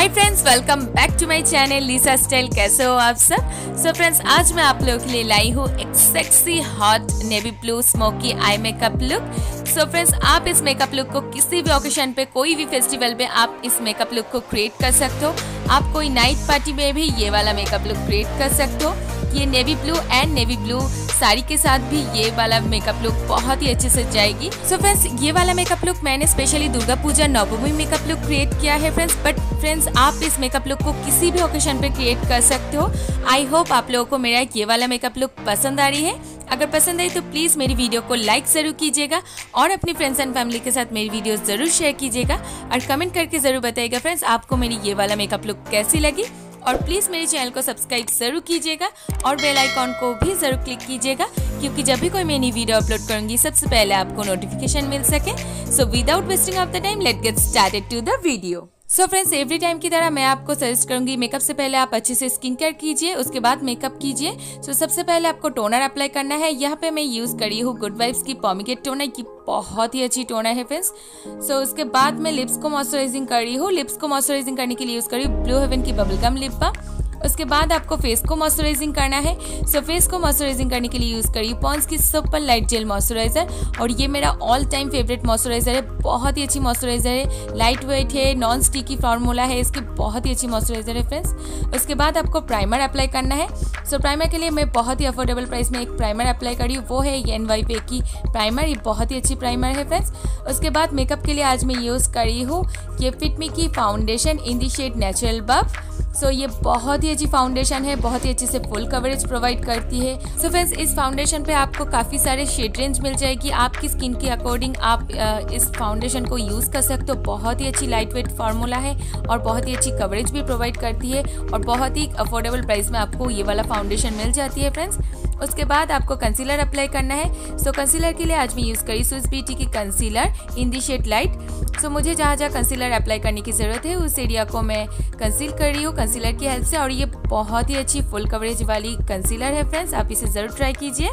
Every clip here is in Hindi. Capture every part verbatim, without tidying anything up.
Hi friends, welcome back to my channel Lisha style. कैसे हो आप सब? सो so फ्रेंड्स, आज मैं आप लोगों के लिए लाई हूँ एक sexy hot navy blue smoky eye makeup look. So friends, आप इस मेकअप लुक को किसी भी ओकेजन पे, कोई भी फेस्टिवल पे आप इस मेकअप लुक को क्रिएट कर सकते हो। आप कोई नाइट पार्टी में भी ये वाला मेकअप लुक क्रिएट कर सकते हो। ये navy blue and navy blue sari के साथ भी ये वाला मेकअप लुक बहुत ही अच्छे से जाएगी। सो so फ्रेंड्स, ये वाला मेकअप लुक मैंने specially Durga Puja Navami makeup look create किया है फ्रेंड्स। बट फ्रेंड्स, आप इस मेकअप लुक को किसी भी ओकेजन पे क्रिएट कर सकते हो। आई होप आप लोगों को मेरा ये वाला मेकअप लुक पसंद आ रही है। अगर पसंद आई तो प्लीज़ मेरी वीडियो को लाइक ज़रूर कीजिएगा और अपनी फ्रेंड्स एंड फैमिली के साथ मेरी वीडियो ज़रूर शेयर कीजिएगा और कमेंट करके ज़रूर बताइएगा फ्रेंड्स आपको मेरी ये वाला मेकअप लुक कैसी लगी। और प्लीज़ मेरे चैनल को सब्सक्राइब ज़रूर कीजिएगा और बेल आइकॉन को भी ज़रूर क्लिक कीजिएगा, क्योंकि जब भी कोई मैं नई वीडियो अपलोड करूँगी सबसे पहले आपको नोटिफिकेशन मिल सके। So without wasting of the time, let get started to the video. So friends, every time की तरह मैं आपको सजेस्ट करूंगी मेकअप से पहले आप अच्छे से स्किन केयर कीजिए, उसके बाद मेकअप कीजिए। सो so, सबसे पहले आपको टोनर अप्लाई करना है। यहाँ पे मैं यूज़ करी हूँ गुड वाइब्स की पॉमिकेट टोनर की, बहुत ही अच्छी टोनर है फ्रेंड्स। सो so, उसके बाद मैं लिप्स को मॉइस्चराइजिंग कर रही हूँ। लिप्स को मॉइस्चराइजिंग करने के लिए यूज़ करी ब्लू हेवन की बबल गम लिप बाम। उसके बाद आपको फेस को मॉइस्चराइजिंग करना है। सो so, फेस को मॉइस्चराइजिंग करने के लिए यूज़ करिए पॉन्ड्स की सुपर लाइट जेल मॉइस्चराइजर। और ये मेरा ऑल टाइम फेवरेट मॉइस्चराइजर है, बहुत ही अच्छी मॉइस्चराइजर है, लाइट वेट है, नॉन स्टिकी फार्मूला है, इसकी बहुत ही अच्छी मॉइस्चराइजर है फ्रेंड्स। उसके बाद आपको प्राइमर अप्लाई करना है। सो so, प्राइमर के लिए मैं बहुत ही अफोर्डेबल प्राइस में एक प्राइमर अप्लाई करी, वो है ये एन वाई पे की प्राइमर, ये बहुत ही अच्छी प्राइमर है फ्रेंड्स। उसके बाद मेकअप के लिए आज मैं यूज़ करी हूँ ये फिट मी की foundation in the shade natural buff. So so, ये बहुत ही अच्छी फाउंडेशन है, बहुत ही अच्छे से फुल कवरेज प्रोवाइड करती है। सो so, फ्रेंड्स, इस फाउंडेशन पे आपको काफ़ी सारे शेड रेंज मिल जाएगी। आपकी स्किन के अकॉर्डिंग आप इस फाउंडेशन को यूज़ कर सकते हो। बहुत ही अच्छी लाइट वेट फार्मूला है और बहुत ही अच्छी कवरेज भी प्रोवाइड करती है और बहुत ही अफोर्डेबल प्राइस में आपको ये वाला फाउंडेशन मिल जाती है फ्रेंड्स। उसके बाद आपको कंसीलर अप्लाई करना है। सो so, कंसीलर के लिए आज मैं यूज़ करी स्विस ब्यूटी की concealer in the shade light. So so, मुझे जहाँ जहाँ कंसीलर अप्लाई करने की ज़रूरत है उस एरिया को मैं कंसील कर रही हूँ कंसीलर की हेल्प से। और ये बहुत ही अच्छी फुल कवरेज वाली कंसीलर है फ्रेंड्स, आप इसे ज़रूर ट्राई कीजिए।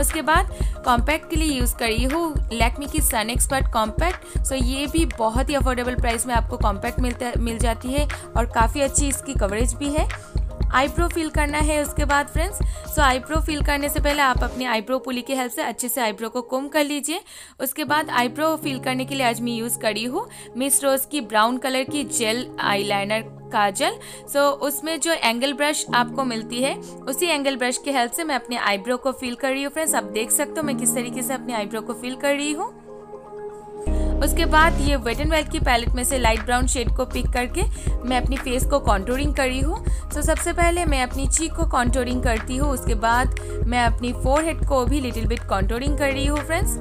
उसके बाद कॉम्पैक्ट के लिए यूज़ करी हूँ लैक्मी की सन एक्सपर्ट कॉम्पैक्ट। सो ये भी बहुत ही अफोर्डेबल प्राइस में आपको कॉम्पैक्ट मिलता मिल जाती है और काफ़ी अच्छी इसकी कवरेज भी है। आईब्रो फिल करना है उसके बाद फ्रेंड्स। सो आईब्रो फिल करने से पहले आप अपनी आईब्रो पुली की हेल्प से अच्छे से आईब्रो को कॉम्ब कर लीजिए। उसके बाद आईब्रो फिल करने के लिए आज मैं यूज़ करी हूँ मिस रोज़ की ब्राउन कलर की जेल आईलाइनर काजल। सो so, उसमें जो एंगल ब्रश आपको मिलती है उसी एंगल ब्रश की हेल्प से मैं अपने आईब्रो को फिल कर रही हूँ फ्रेंड्स। आप देख सकते हो मैं किस तरीके से अपने आईब्रो को फिल कर रही हूँ। उसके बाद ये वेट एंड वाइल्ड की पैलेट में से लाइट ब्राउन शेड को पिक करके मैं अपनी फेस को कॉन्टूरिंग करी हूँ। सो so, सबसे पहले मैं अपनी चीक को कॉन्टूरिंग करती हूँ। उसके बाद मैं अपनी फोरहेड को भी लिटिल बिट कॉन्टूरिंग कर रही हूँ फ्रेंड्स।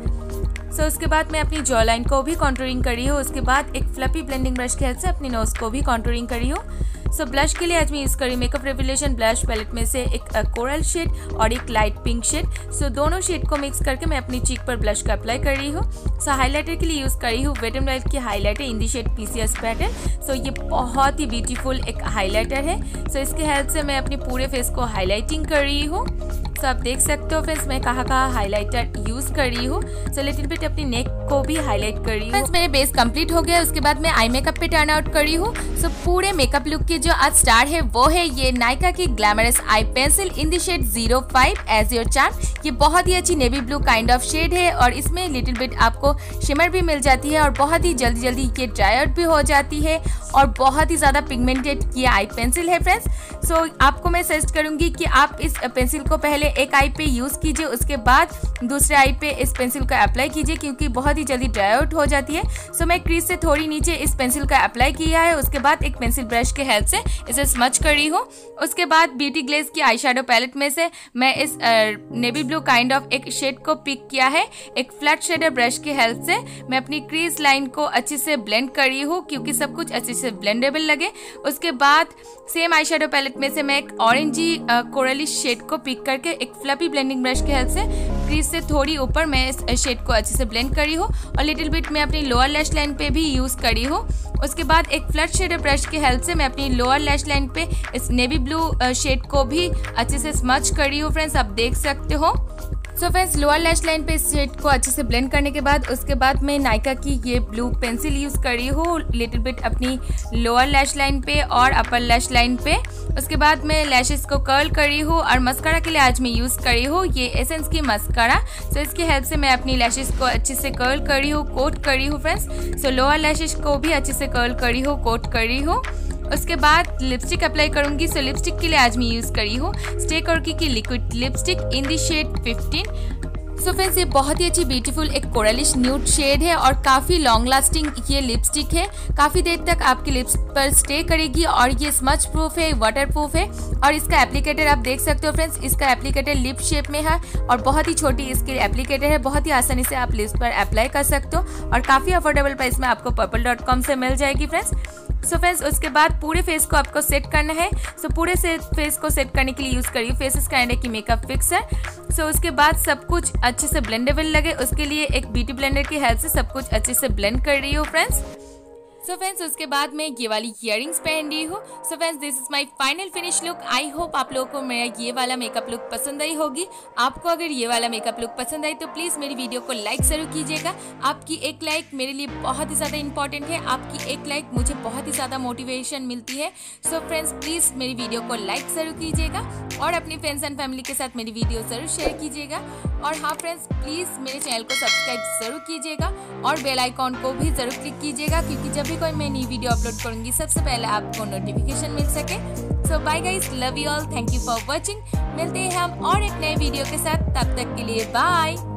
सो so, उसके बाद मैं अपनी जॉ लाइन को भी कॉन्टूरिंग कर रही हूँ। उसके बाद एक फ्लफी ब्लेंडिंग ब्रश की हेल्प से अपनी नोज को भी कॉन्टूरिंग कर रही हूँ। सो so, ब्लश के लिए आज मैं यूज़ करी मेकअप रेवलेशन ब्लश पैलेट में से एक कोरल शेड और एक light pink shade. So so, दोनों शेड को मिक्स करके मैं अपनी चीक पर ब्लश का अप्लाई कर रही हूँ। सो so, हाइलाइटर के लिए यूज़ करी हूँ वेट एंड वाइल्ड की highlighter in the shade PCS pattern. So ये बहुत ही ब्यूटीफुल एक हाइलाइटर है। सो so, इसके हेल्प से मैं अपने पूरे फेस को हाईलाइटिंग कर रही हूँ। सो so, आप देख सकते हो फ्रेंड्स मैं कहाँ कहाँ हाईलाइटर यूज़ कर रही हूँ। सो लिटिल बिट अपनी नेक को भी हाईलाइट कर रही हूँ। फ्रेंड्स, मेरे बेस कंप्लीट हो गया। उसके बाद मैं आई मेकअप पे टर्न आउट कर रही हूँ। सो so, पूरे मेकअप लुक के जो आज स्टार है वो है ये नायका की glamorous eye pencil in the shade zero five edge your charm. ये बहुत ही अच्छी navy blue kind of shade है और इसमें लिटिल बिट आपको शिमर भी मिल जाती है और बहुत ही जल्दी जल्दी ये ड्राई आउट भी हो जाती है और बहुत ही ज़्यादा पिगमेंटेड ये आई पेंसिल है फ्रेंड्स। सो so, आपको मैं सजेस्ट करूँगी कि आप इस पेंसिल को पहले एक आई पे यूज़ कीजिए, उसके बाद दूसरे आई पे इस पेंसिल का अप्लाई कीजिए, क्योंकि बहुत ही जल्दी ड्राई आउट हो जाती है। सो so, मैं क्रीज से थोड़ी नीचे इस पेंसिल का अप्लाई किया है। उसके बाद एक पेंसिल ब्रश के हेल्प से इसे स्मच कर रही हूँ। उसके बाद ब्यूटी ग्लेज की आई शेडो पैलेट में से मैं इस नेवी ब्लू काइंड ऑफ एक शेड को पिक किया है। एक फ्लैट शेडर ब्रश की हेल्प से मैं अपनी क्रीज लाइन को अच्छे से ब्लेंड कर रही हूँ, क्योंकि सब कुछ अच्छे से ब्लेंडेबल लगे। उसके बाद सेम आई शेडो पैलेट में से मैं एक ऑरेंजी कोरली शेड को पिक करके एक फ्लफी ब्लेंडिंग ब्रश की हेल्प से क्रीज से थोड़ी ऊपर मैं इस शेड को अच्छे से ब्लेंड करी हूँ और लिटिल बिट मैं अपनी लोअर लैश लाइन पे भी यूज़ करी हूँ। उसके बाद एक फ्लड शेडर ब्रश की हेल्प से मैं अपनी लोअर लैश लाइन पे इस नेवी ब्लू शेड को भी अच्छे से स्मच करी हूँ फ्रेंड्स, आप देख सकते हो। So friends, lower lash line पे इस शेड को अच्छे से ब्लेंड करने के बाद उसके बाद मैं नायका की ये ब्लू पेंसिल यूज़ करी हूँ लिटिल बिट अपनी लोअर लैश लाइन पे और अपर लैश लाइन पे। उसके बाद मैं लैशेस को कर्ल करी हूँ और मस्कारा के लिए आज मैं यूज़ करी हूँ ये एसेंस की मस्कारा। सो इसकी हेल्प से मैं अपनी लैशेस को अच्छे से कर्ल करी हूँ, कोट करी हूँ फ्रेंड्स। सो लोअर लैशेस को भी अच्छे से कर्ल करी हूँ, कोट करी हूँ। उसके बाद लिपस्टिक अप्लाई करूंगी। सो लिपस्टिक के लिए आज मैं यूज़ करी हूँ स्टे कॉर्की की liquid lipstick in the shade fifteen. So friends, ये बहुत ही अच्छी ब्यूटीफुल एक कोरलिश न्यूड शेड है और काफ़ी लॉन्ग लास्टिंग ये लिपस्टिक है, काफ़ी देर तक आपके लिप्स पर स्टे करेगी और ये स्मच प्रूफ है, वाटर प्रूफ है। और इसका एप्लीकेटर आप देख सकते हो फ्रेंड्स, इसका एप्लीकेटर लिप शेप में है और बहुत ही छोटी इसकी एप्लीकेटर है, बहुत ही आसानी से आप लिप्स पर अप्लाई कर सकते हो और काफ़ी अफोर्डेबल प्राइस में आपको पर्पल डॉट कॉम से मिल जाएगी फ्रेंड्स। सो फ्रेंड्स, उसके बाद पूरे फेस को आपको सेट करना है। सो so, पूरे से फेस को सेट करने के लिए यूज़ करिए फेसेस कैनेडा की मेकअप फिक्सर। सो so, उसके बाद सब कुछ अच्छे से ब्लेंडेबल लगे उसके लिए एक ब्यूटी ब्लेंडर की हेल्प से सब कुछ अच्छे से ब्लेंड कर रही हूँ फ्रेंड्स। सो फ्रेंड्स, उसके बाद मैं ये वाली इयररिंग्स पहन रही हूँ। So friends, this is my final finish look. I hope आप लोगों को मेरा ये वाला मेकअप लुक पसंद आई होगी। आपको अगर ये वाला मेकअप लुक पसंद आई तो प्लीज़ मेरी वीडियो को लाइक ज़रूर कीजिएगा। आपकी एक लाइक मेरे लिए बहुत ही ज़्यादा इंपॉर्टेंट है, आपकी एक लाइक मुझे बहुत ही ज़्यादा मोटिवेशन मिलती है। सो फ्रेंड्स, प्लीज़ मेरी वीडियो को लाइक ज़रूर कीजिएगा और अपने फ्रेंड्स एंड फैमिली के साथ मेरी वीडियो ज़रूर शेयर कीजिएगा। और हाँ फ्रेंड्स, प्लीज़ मेरे चैनल को सब्सक्राइब ज़रूर कीजिएगा और बेल आइकॉन को भी ज़रूर क्लिक कीजिएगा क्योंकि जब कोई मैं नई वीडियो अपलोड करूंगी सबसे पहले आपको नोटिफिकेशन मिल सके। So bye guys, love you all, thank you for watching. मिलते हैं हम और एक नए वीडियो के साथ, तब तक के लिए बाय।